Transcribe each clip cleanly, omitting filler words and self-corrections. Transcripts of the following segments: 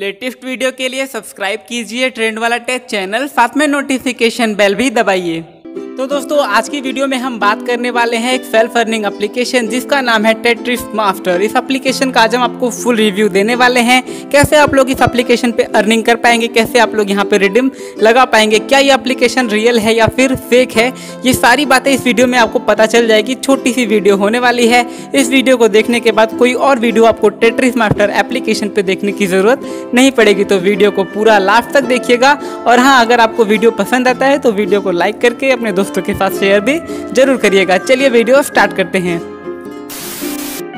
Latest video के लिए subscribe कीजिए ट्रेंड वाला टेक चैनल, साथ में नोटिफिकेशन बेल भी दबाइए। तो दोस्तों आज की वीडियो में हम बात करने वाले हैं एक सेल्फ अर्निंग एप्लीकेशन जिसका नाम है टेट्रिस मास्टर। इस एप्लीकेशन का आज हम आपको फुल रिव्यू देने वाले हैं, कैसे आप लोग इस एप्लीकेशन पे अर्निंग कर पाएंगे, कैसे आप लोग यहाँ पे रिडीम लगा पाएंगे, क्या ये एप्लीकेशन रियल है या फिर फेक है, ये सारी बातें इस वीडियो में आपको पता चल जाएगी। छोटी सी वीडियो होने वाली है। इस वीडियो को देखने के बाद कोई और वीडियो आपको टेट्रिस मास्टर एप्लीकेशन पर देखने की ज़रूरत नहीं पड़ेगी, तो वीडियो को पूरा लास्ट तक देखिएगा। और हाँ, अगर आपको वीडियो पसंद आता है तो वीडियो को लाइक करके अपने दोस्तों के साथ शेयर भी जरूर करिएगा। चलिए वीडियो स्टार्ट करते हैं।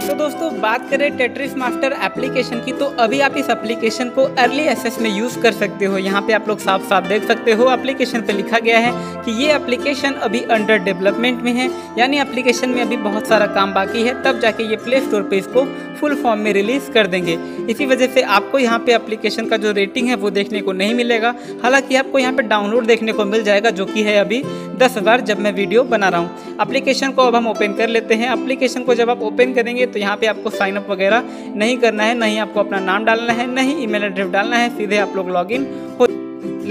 तो दोस्तों बात करें टेट्रिस मास्टर एप्लीकेशन की, तो अभी आप इस एप्लीकेशन को अर्ली एक्सेस में यूज़ कर सकते हो। यहाँ पे आप लोग साफ साफ देख सकते हो एप्लीकेशन पे लिखा गया है कि ये एप्लीकेशन अभी अंडर डेवलपमेंट में है, यानी एप्लीकेशन में अभी बहुत सारा काम बाकी है, तब जाके ये प्ले स्टोर पर इसको फुल फॉर्म में रिलीज़ कर देंगे। इसी वजह से आपको यहाँ पर एप्लीकेशन का जो रेटिंग है वो देखने को नहीं मिलेगा। हालाँकि आपको यहाँ पर डाउनलोड देखने को मिल जाएगा, जो कि है अभी 10,000 जब मैं वीडियो बना रहा हूँ। एप्लीकेशन को अब हम ओपन कर लेते हैं। एप्लीकेशन को जब आप ओपन करेंगे तो यहाँ पे आपको साइन अप वगैरह नहीं करना है, नहीं आपको अपना नाम डालना है, नहीं ईमेल एड्रेस डालना है, सीधे आप लोग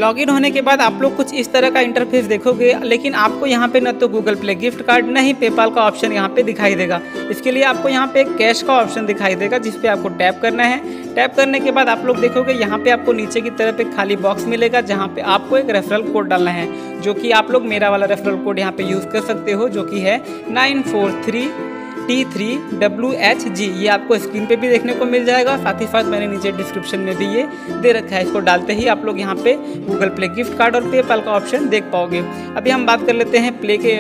लॉगिन होने के बाद आप लोग कुछ इस तरह का इंटरफेस देखोगे। लेकिन आपको यहाँ पे ना तो गूगल प्ले गिफ्ट कार्ड, ना ही पेपाल का ऑप्शन यहाँ पे दिखाई देगा। इसके लिए आपको यहाँ पे कैश का ऑप्शन दिखाई देगा, जिस पे आपको टैप करना है। टैप करने के बाद आप लोग देखोगे यहाँ पे आपको नीचे की तरफ एक खाली बॉक्स मिलेगा, जहाँ पे आपको एक रेफरल कोड डालना है, जो कि आप लोग मेरा वाला रेफरल कोड यहाँ पे यूज़ कर सकते हो, जो कि है 943T3WHG। ये आपको स्क्रीन पे भी देखने को मिल जाएगा, साथ ही साथ मैंने नीचे डिस्क्रिप्शन में भी ये दे रखा है। इसको डालते ही आप लोग यहाँ पे गूगल प्ले गिफ्ट कार्ड और पेपाल का ऑप्शन देख पाओगे। अभी हम बात कर लेते हैं प्ले के,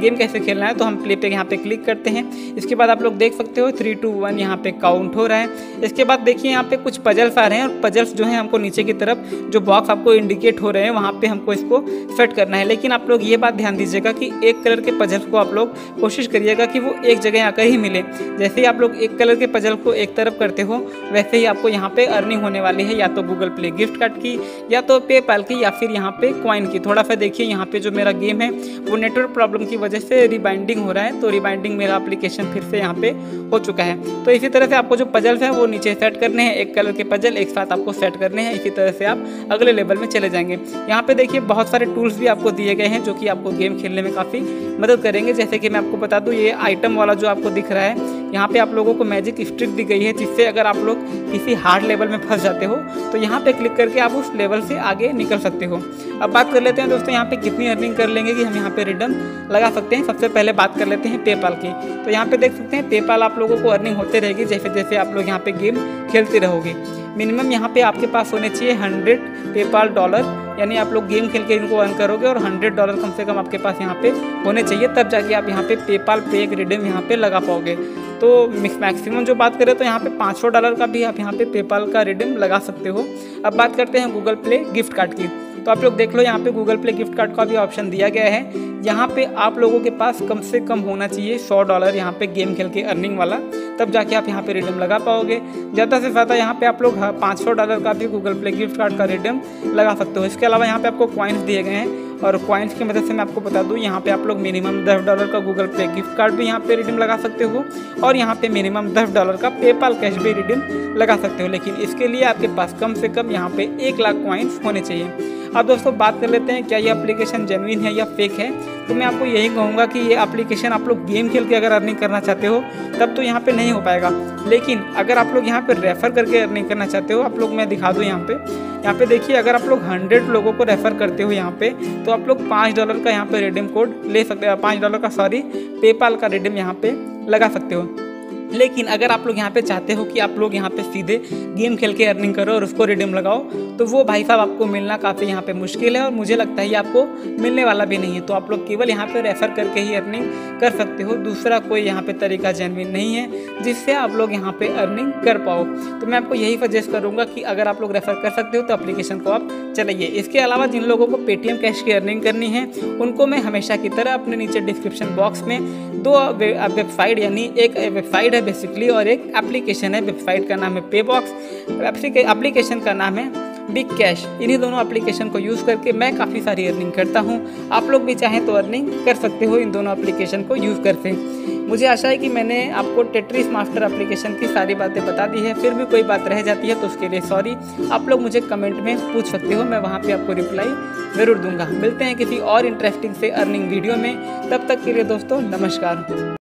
गेम कैसे खेलना है, तो हम प्ले पे यहाँ पे क्लिक करते हैं। इसके बाद आप लोग देख सकते हो 3-2-1 यहाँ पे काउंट हो रहा है। इसके बाद देखिए यहाँ पे कुछ पजल्स आ रहे हैं, और पजल्स जो है हमको नीचे की तरफ जो बॉक्स आपको इंडिकेट हो रहे हैं वहाँ पर हमको इसको सेट करना है। लेकिन आप लोग ये बात ध्यान दीजिएगा कि एक कलर के पजल्स को आप लोग कोशिश करिएगा कि वो एक जगह आकर ही मिले। जैसे ही आप लोग एक कलर के पजल को एक तरफ करते हो, वैसे ही आपको यहाँ पे अर्निंग होने वाली है, या तो गूगल प्ले गिफ्ट कार्ड की, या तो पेपाल की, या फिर यहाँ पे कॉइन की। थोड़ा सा देखिए यहाँ पे जो मेरा गेम है वो नेटवर्क प्रॉब्लम की वजह से रिबाइंडिंग हो रहा है, तो रिबाइंडिंग मेरा एप्लीकेशन फिर से यहाँ पे हो चुका है। तो इसी तरह से आपको जो पजल्स है वो नीचे सेट करने हैं, एक कलर के पजल एक साथ आपको सेट करने हैं। इसी तरह से आप अगले लेवल में चले जाएंगे। यहाँ पे देखिए बहुत सारे टूल्स भी आपको दिए गए हैं, जो कि आपको गेम खेलने में काफ़ी मदद करेंगे। जैसे कि मैं आपको बता दूँ, ये आइटम वाला जो आपको दिख रहा है, यहाँ पे आप लोगों को मैजिक स्ट्रिक दी गई है, जिससे अगर आप लोग किसी हार्ड लेवल में फंस जाते हो तो यहाँ पे क्लिक करके आप उस लेवल से आगे निकल सकते हो। अब बात कर लेते हैं दोस्तों यहाँ पे कितनी अर्निंग कर लेंगे कि हम यहाँ पे रिडीम लगा सकते हैं। सबसे पहले बात कर लेते हैं पेपाल की, तो यहाँ पे देख सकते हैं पेपाल आप लोगों को अर्निंग होते रहेगी जैसे जैसे आप लोग यहाँ पे गेम खेलते रहोगे। मिनिमम यहाँ पे आपके पास होने चाहिए 100 पेपाल डॉलर, यानी आप लोग गेम खेल के इनको अर्न करोगे, और $100 कम से कम आपके पास यहाँ पे होने चाहिए, तब जाके आप यहाँ पे पेपाल पे एक रिडीम यहाँ पे लगा पाओगे। तो मैक्सिमम जो बात करें तो यहाँ पे $500 का भी आप यहाँ पे पेपाल का रिडीम लगा सकते हो। अब बात करते हैं गूगल प्ले गिफ्ट कार्ड की, तो आप लोग देख लो यहाँ पे गूगल प्ले गिफ्ट कार्ड का भी ऑप्शन दिया गया है। यहाँ पे आप लोगों के पास कम से कम होना चाहिए $100 यहाँ पे गेम खेल के अर्निंग वाला, तब जाके आप यहाँ पे रिडीम लगा पाओगे। ज़्यादा से ज़्यादा यहाँ पे आप लोग $500 का भी गूगल प्ले गिफ्ट कार्ड का रिडीम लगा सकते हो। इसके अलावा यहाँ पे आपको कॉइन्स दिए गए हैं, और कॉइन्स की मदद से मैं आपको बता दूं यहाँ पे आप लोग मिनिमम $10 का गूगल पे गिफ्ट कार्ड भी यहाँ पे रिडीम लगा सकते हो, और यहाँ पे मिनिमम $10 का पेपाल कैश भी रिडीम लगा सकते हो। लेकिन इसके लिए आपके पास कम से कम यहाँ पे 1,00,000 कॉइन्स होने चाहिए। अब दोस्तों बात कर लेते हैं क्या ये एप्लीकेशन जेन्युइन है या फेक है, तो मैं आपको यही कहूँगा कि ये एप्लीकेशन आप लोग गेम खेल के अगर अर्निंग करना चाहते हो तब तो यहाँ पे नहीं हो पाएगा। लेकिन अगर आप लोग यहाँ पे रेफ़र करके अर्निंग करना चाहते हो, आप लोग मैं दिखा दूँ यहाँ पे देखिए, अगर आप लोग 100 लोगों को रेफ़र करते हो यहाँ पे, तो आप लोग $5 का यहाँ पे रिडीम कोड ले सकते हो, $5 का सॉरी पेपाल का रिडीम यहाँ पे लगा सकते हो। लेकिन अगर आप लोग यहाँ पे चाहते हो कि आप लोग यहाँ पे सीधे गेम खेल के अर्निंग करो और उसको रिडीम लगाओ, तो वो भाई साहब आपको मिलना काफ़ी यहाँ पे मुश्किल है, और मुझे लगता है ये आपको मिलने वाला भी नहीं है। तो आप लोग केवल यहाँ पे रेफ़र करके ही अर्निंग कर सकते हो, दूसरा कोई यहाँ पे तरीका जेन्युइन नहीं है जिससे आप लोग यहाँ पे अर्निंग कर पाओ। तो मैं आपको यही सजेस्ट करूँगा कि अगर आप लोग रेफ़र कर सकते हो तो एप्लीकेशन को आप चलाइए। इसके अलावा जिन लोगों को पेटीएम कैश की अर्निंग करनी है, उनको मैं हमेशा की तरह अपने नीचे डिस्क्रिप्शन बॉक्स में 2 वेबसाइट, यानी एक वेबसाइट बेसिकली और एक एप्लीकेशन है। वेबसाइट का नाम है पेबॉक्स, एप्लीकेशन का नाम है बिग कैश, इन्हीं दोनों एप्लीकेशन को यूज़ करके मैं काफ़ी सारी अर्निंग करता हूँ। आप लोग भी चाहें तो अर्निंग कर सकते हो इन दोनों एप्लीकेशन को यूज़ करके। मुझे आशा है कि मैंने आपको टेट्रिस मास्टर एप्लीकेशन की सारी बातें बता दी है। फिर भी कोई बात रह जाती है तो उसके लिए सॉरी। आप लोग मुझे कमेंट में पूछ सकते हो, मैं वहाँ पे आपको रिप्लाई ज़रूर दूंगा। मिलते हैं किसी और इंटरेस्टिंग से अर्निंग वीडियो में, तब तक के लिए दोस्तों नमस्कार।